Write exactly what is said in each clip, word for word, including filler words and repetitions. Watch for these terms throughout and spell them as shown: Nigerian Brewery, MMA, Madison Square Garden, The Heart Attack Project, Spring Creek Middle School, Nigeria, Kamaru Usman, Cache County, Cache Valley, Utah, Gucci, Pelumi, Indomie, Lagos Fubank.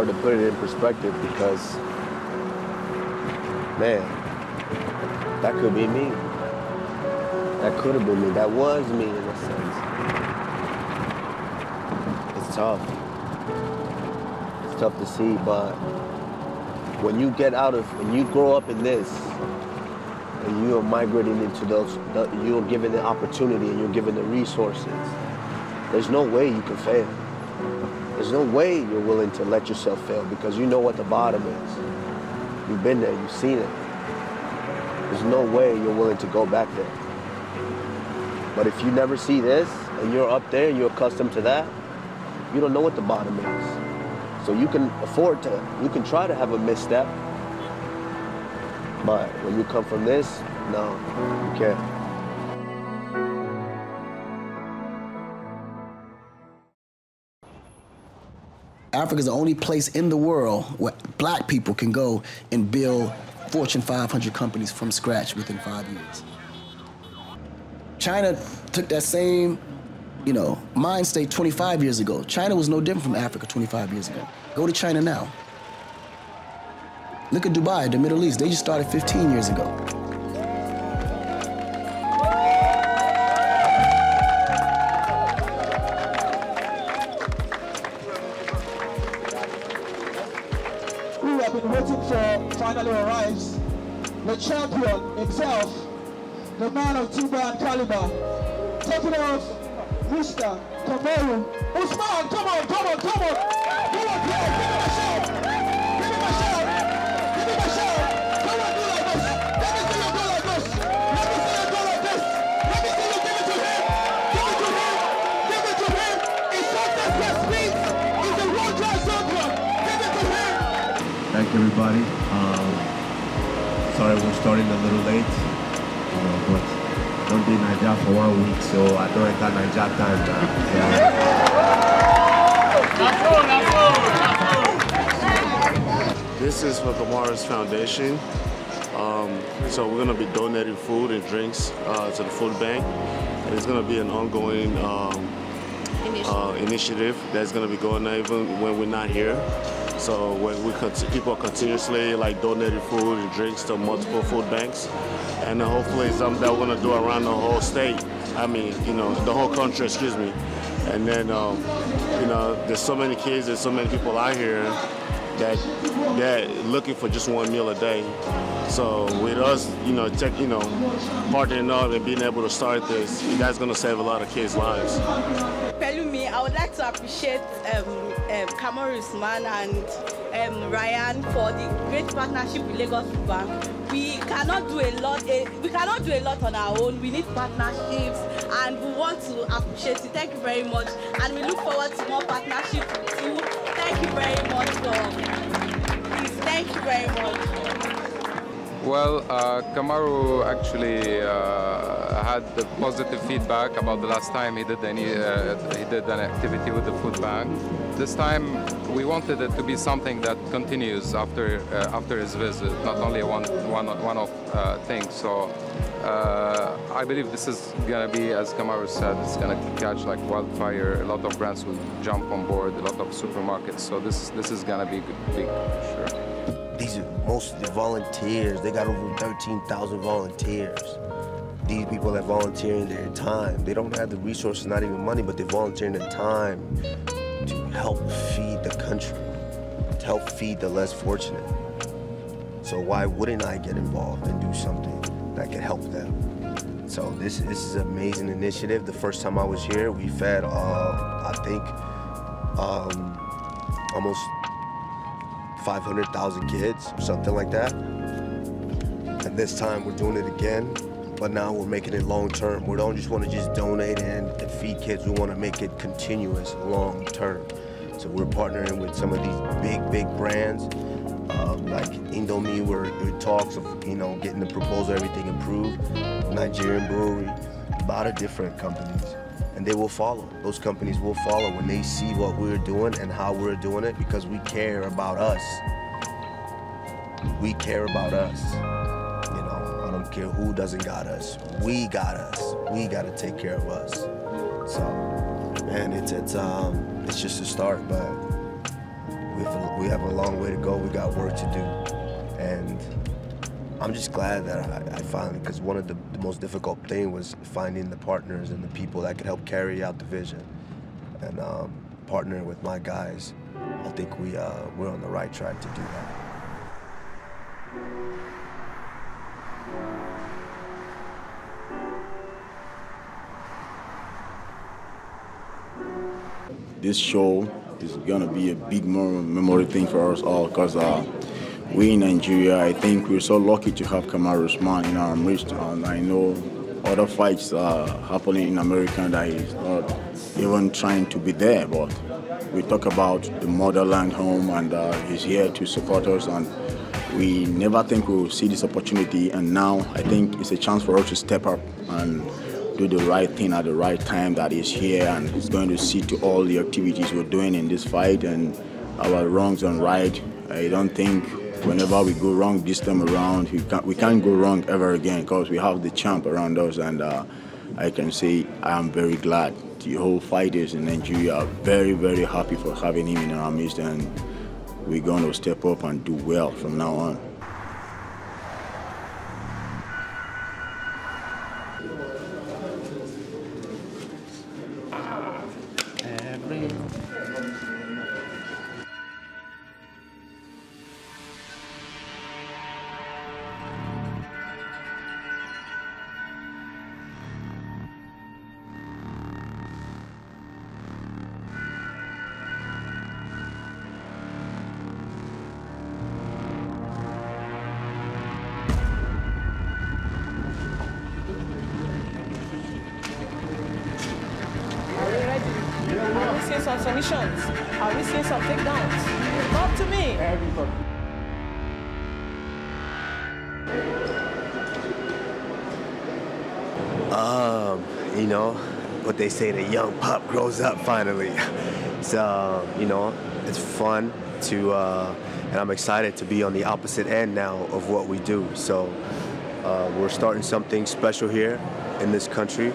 hard to put it in perspective because, man, that could be me. That could have been me. That was me in a sense. It's tough. It's tough to see, but when you get out of, when you grow up in this, and you are migrating into those, you're given the opportunity and you're given the resources, there's no way you can fail. There's no way you're willing to let yourself fail because you know what the bottom is. You've been there, you've seen it. There's no way you're willing to go back there. But if you never see this and you're up there and you're accustomed to that, you don't know what the bottom is. So you can afford to, you can try to have a misstep, but when you come from this, no, you can't. Africa is the only place in the world where black people can go and build Fortune five hundred companies from scratch within five years. China took that same, you know, mind state twenty-five years ago. China was no different from Africa twenty-five years ago. Go to China now. Look at Dubai, the Middle East. They just started fifteen years ago. We have been waiting for finally arrives the champion himself, the man of two-man caliber, taking off Mister Kamaru Usman. Come on, come on, come on! Come on, come on! Everybody. Um, sorry we're starting a little late, uh, but I don't be in Nigeria for one week, so I don't enter Nigeria time now. Yeah. This is for Kamaru's Foundation. Um, so we're going to be donating food and drinks uh, to the food bank, and it's going to be an ongoing um, uh, initiative that's going to be going on even when we're not here. So when we people continuously like donating food and drinks to multiple food banks, and hopefully something that we're gonna do around the whole state. I mean, you know, the whole country, excuse me. And then, um, you know, there's so many kids, there's so many people out here that that looking for just one meal a day. So with us, you know, tech, you know, partnering up and being able to start this, that's gonna save a lot of kids' lives. Pelumi, I would like to appreciate Um, Um, Kamaru Usman and um, Ryan for the great partnership with Lagos Fubank. We cannot do a lot. Uh, we cannot do a lot on our own. We need partnerships, and we want to appreciate you. Thank you very much, and we look forward to more partnerships with you. Thank you very much, for please. Thank you very much. Well, uh, Kamaru actually uh, had the positive feedback about the last time he did any uh, he did an activity with the food bank. This time, we wanted it to be something that continues after uh, after his visit, not only a one, one, one-off uh, thing. So uh, I believe this is going to be, as Kamaru said, it's going to catch like wildfire. A lot of brands will jump on board, a lot of supermarkets. So this, this is going to be big, for sure. These are mostly volunteers. They got over thirteen thousand volunteers. These people are volunteering their time. They don't have the resources, not even money, but they're volunteering their time to help feed the country, to help feed the less fortunate. So why wouldn't I get involved and do something that could help them? So this, this is an amazing initiative. The first time I was here, we fed, uh, I think, um, almost five hundred thousand kids, something like that. And this time we're doing it again, but now we're making it long-term. We don't just want to just donate and, and feed kids. We want to make it continuous, long-term. So we're partnering with some of these big, big brands, uh, like Indomie, where it talks of, you know, getting the proposal, everything approved, Nigerian Brewery, a lot of different companies. And they will follow. Those companies will follow when they see what we're doing and how we're doing it, because we care about us. We care about us. Care who doesn't got us. We got us. We got to take care of us. So, man, it's it's um it's just a start, but We've, we have a long way to go. We got work to do. And I'm just glad that I, I finally, because one of the, the most difficult thing was finding the partners and the people that could help carry out the vision. And um, partnering with my guys, I think we, uh, we're on the right track to do that. This show is going to be a big memorial thing for us all, because uh, we in Nigeria, I think we're so lucky to have Kamaru Usman in our midst. And I know other fights are happening in America that is not even trying to be there, but we talk about the motherland home, and uh, he's here to support us. And we never think we'll see this opportunity, and now I think it's a chance for us to step up and do the right thing at the right time that is here, and it's going to see to all the activities we're doing in this fight and our wrongs and right. I don't think whenever we go wrong this time around, we can't, we can't go wrong ever again, because we have the champ around us. And uh, I can say I'm very glad. The whole fighters in Nigeria are very, very happy for having him in our midst, and we're going to step up and do well from now on. Some submissions? Are we seeing some takedowns? Talk to me. Everybody. Um, you know, what they say, the young pup grows up finally. So, you know, it's fun to, uh, and I'm excited to be on the opposite end now of what we do. So uh, we're starting something special here in this country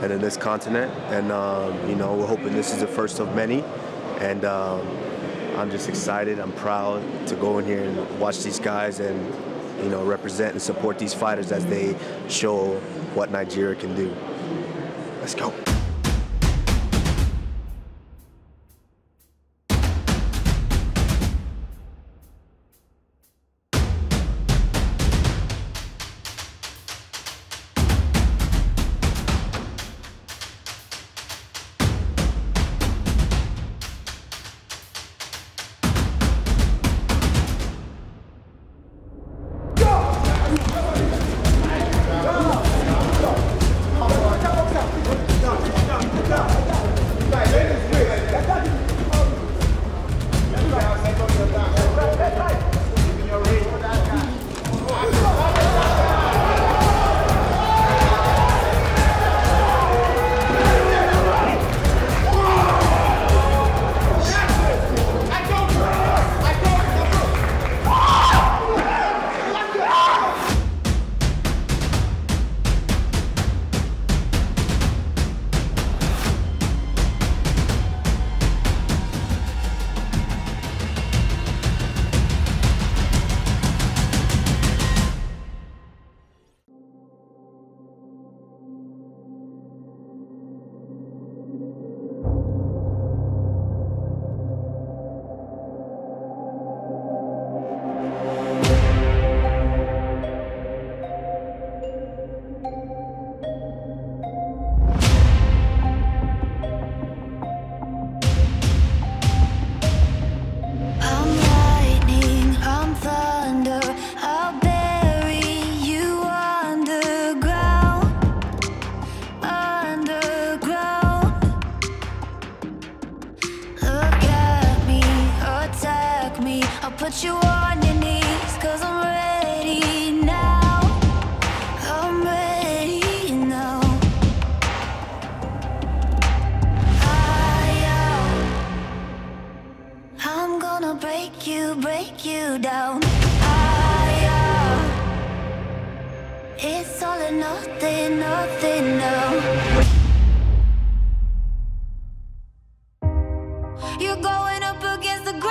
and in this continent, and um, you know, we're hoping this is the first of many. And um, I'm just excited, I'm proud to go in here and watch these guys and, you know, represent and support these fighters as they show what Nigeria can do. Let's go. Put you on your knees, 'cause I'm ready now. I'm ready now. I, uh, I'm gonna break you, break you down. I, uh, it's all or nothing, nothing now. You're going up against the greatest.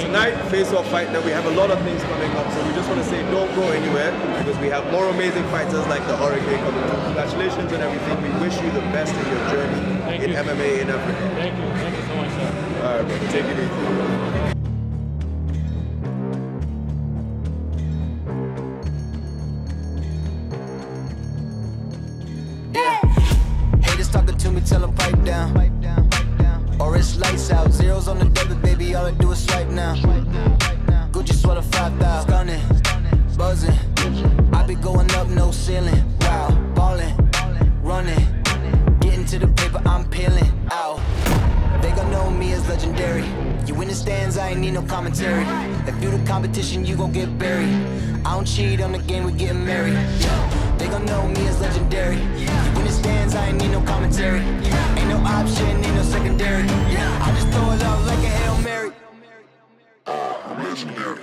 Tonight, face-off fight, that we have a lot of things coming up, so we just want to say don't go anywhere, because we have more amazing fighters like the Hurricane coming up. Congratulations on everything. We wish you the best in your journey Thank in you. M M A in Africa. Thank you. Thank you so much, sir. All right, brother. Take it easy. Tell them pipe down. Pipe, down, pipe down, or it's lights out. Zeros on the debit, baby, all I do is swipe now. Swipe now, swipe now. Gucci sweater five thousand, stunning, buzzing. I be going up, no ceiling. Wow, balling, running, getting to the paper, I'm peeling out. They gon' know me as legendary. You in the stands, I ain't need no commentary. If you the competition, you gon' get buried. I don't cheat on the game, we getting married. They gon' know me as legendary. You in the stands, I ain't need no commentary. Ain't no option, ain't no secondary. I just throw it up like a Hail Mary. I'm legendary.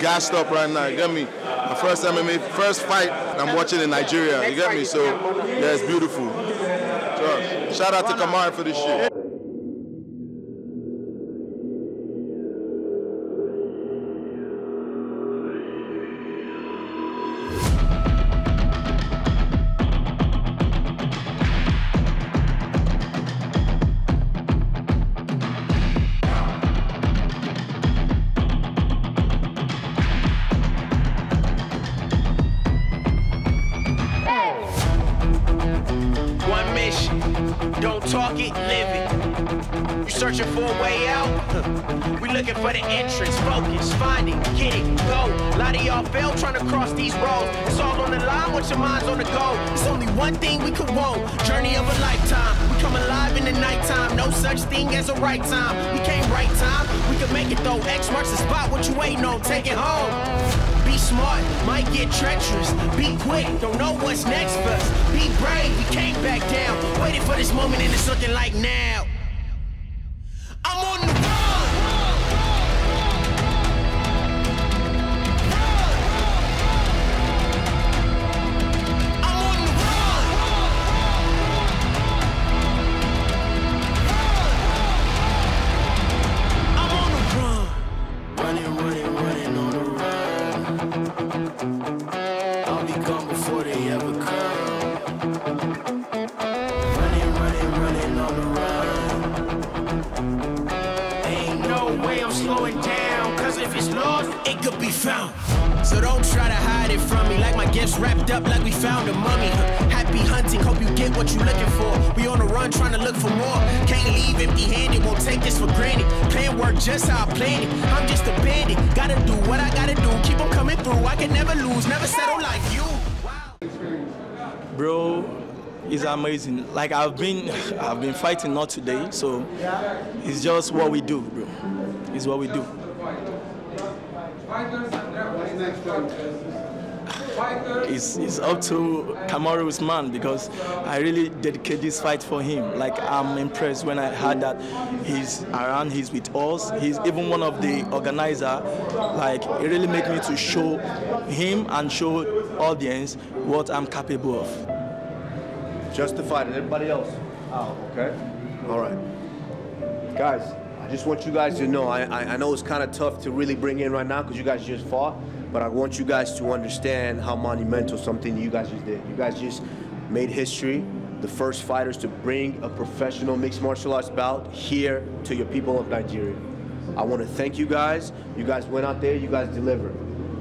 Gassed up right now, you get me? My first M M A, first fight I'm watching in Nigeria, you get me? So, yeah, it's beautiful. So, shout out to Kamaru for this shit. Right time, we came right time, we can make it though. X marks the spot, what you waiting on, take it home. Be smart, might get treacherous, be quick, don't know what's next for us. Be brave, we came back down, waited for this moment and it's looking like now. it's lost, it could be found. So don't try to hide it from me, like my gifts wrapped up like we found a mummy. Happy hunting, hope you get what you looking for. We on the run trying to look for more. Can't leave empty-handed, won't take this for granted. Plan work just how I planned it. I'm just a bandit, gotta do what I gotta do. Keep on coming through, I can never lose, never settle like you. Wow. Bro, it's amazing. Like I've been, I've been fighting not today, so it's just what we do, bro. It's what we do. It's, it's up to Kamaru Usman because I really dedicate this fight for him. Like I'm impressed when I heard that he's around, he's with us. He's even one of the organizers. Like it really made me to show him and show audience what I'm capable of. Just the fight and everybody else. Oh, okay. All right. Guys, I just want you guys to know, I, I, I know it's kind of tough to really bring in right now because you guys just fought, but I want you guys to understand how monumental something you guys just did. You guys just made history, the first fighters to bring a professional mixed martial arts bout here to your people of Nigeria. I want to thank you guys. You guys went out there, you guys delivered.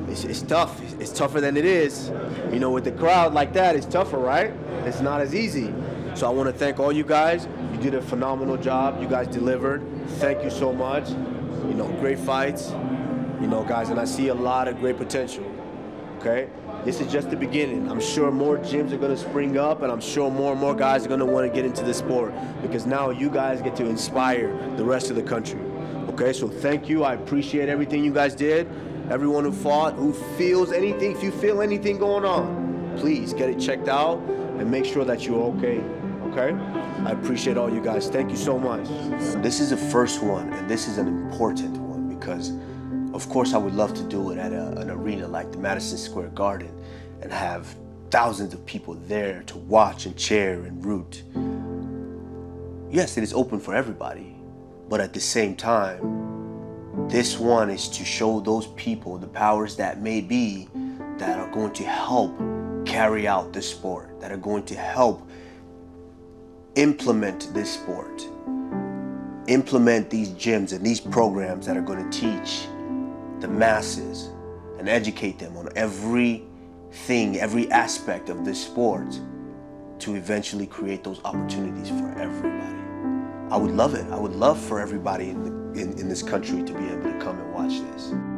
It's, it's tough. It's, it's tougher than it is. You know, with the crowd like that, it's tougher, right? It's not as easy. So I want to thank all you guys. You did a phenomenal job. You guys delivered. Thank you so much. You know, great fights. You know, guys, and I see a lot of great potential. Okay? This is just the beginning. I'm sure more gyms are going to spring up, and I'm sure more and more guys are going to want to get into this sport because now you guys get to inspire the rest of the country. Okay? So thank you. I appreciate everything you guys did. Everyone who fought, who feels anything, if you feel anything going on, please get it checked out and make sure that you're okay, okay? I appreciate all you guys. Thank you so much. This is the first one, and this is an important one because, of course, I would love to do it at a, an arena like the Madison Square Garden and have thousands of people there to watch and cheer and root. Yes, it is open for everybody, but at the same time, this one is to show those people, the powers that may be, that are going to help carry out this sport, that are going to help implement this sport, implement these gyms and these programs that are going to teach the masses and educate them on everything, every aspect of this sport to eventually create those opportunities for everybody. I would love it. I would love for everybody in the In, in this country to be able to come and watch this.